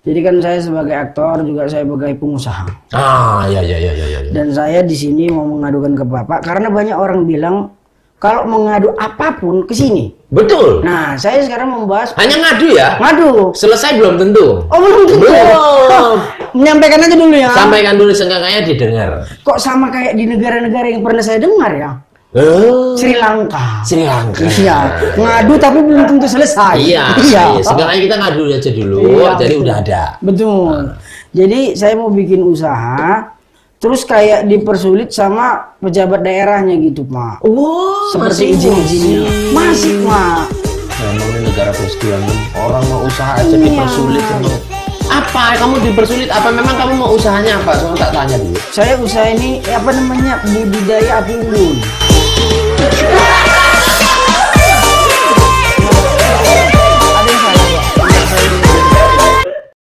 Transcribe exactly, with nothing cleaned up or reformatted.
Jadi kan saya sebagai aktor juga saya sebagai pengusaha. Ah, ya ya ya ya ya. Dan saya di sini mau mengadukan ke Bapak karena banyak orang bilang kalau mengadu apapun ke sini. Betul. Nah, saya sekarang membahas hanya ngadu ya? Ngadu. Selesai belum tentu. Oh, belum tentu. Belum. Menyampaikan aja dulu ya. Sampaikan dulu seenggaknya didengar. Kok sama kayak di negara-negara yang pernah saya dengar ya? Oh. Sri Lanka, Sri Lanka, iya, ngadu tapi belum tentu selesai. Iya, iya. Sekarang kita ngadu aja dulu, iya, jadi betul. Udah ada. Betul. Nah. Jadi saya mau bikin usaha, terus kayak dipersulit sama pejabat daerahnya gitu, Pak. Oh, seperti izin-izinnya masih, Pak. Memang ini negara perekonomian, orang mau usaha aja iya. dipersulit. Apa kamu dipersulit? Apa memang kamu mau usahanya apa? Soalnya tak tanya dulu. Saya usaha ini apa namanya budidaya api unggun.